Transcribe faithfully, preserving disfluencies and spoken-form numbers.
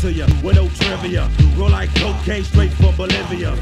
to you with no trivia. Roll like cocaine straight from Bolivia.